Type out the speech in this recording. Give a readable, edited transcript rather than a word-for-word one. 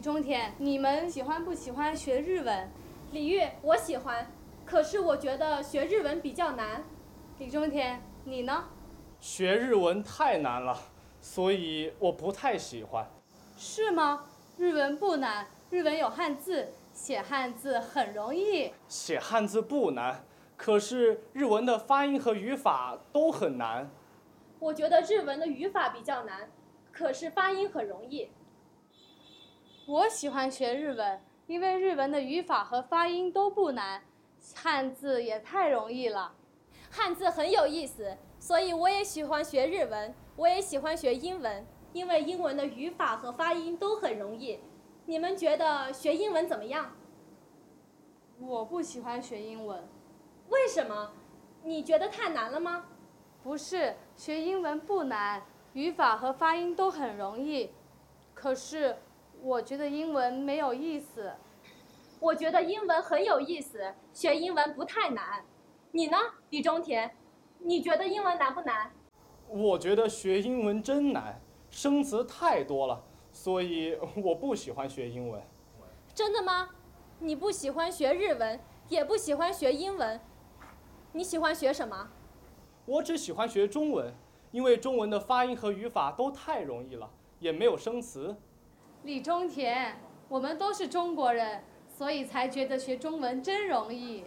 雨中天，你们喜欢不喜欢学日文？李玉，我喜欢，可是我觉得学日文比较难。李中天，你呢？学日文太难了，所以我不太喜欢。是吗？日文不难，日文有汉字，写汉字很容易。写汉字不难，可是日文的发音和语法都很难。我觉得日文的语法比较难，可是发音很容易。我喜欢学日文，因为日文的语法和发音都不难，汉字也太容易了。汉字很有意思，所以我也喜欢学日文，我也喜欢学英文，因为英文的语法和发音都很容易。你们觉得学英文怎么样？我不喜欢学英文。为什么？你觉得太难了吗？不是，学英文不难，语法和发音都很容易。可是我觉得英文没有意思。我觉得英文很有意思，学英文不太难。你呢，李中田？你觉得英文难不难？我觉得学英文真难，生词太多了，所以我不喜欢学英文。真的吗？你不喜欢学日文，也不喜欢学英文，你喜欢学什么？我只喜欢学中文，因为中文的发音和语法都太容易了，也没有生词。李中田，我们都是中国人，所以才觉得学中文真容易。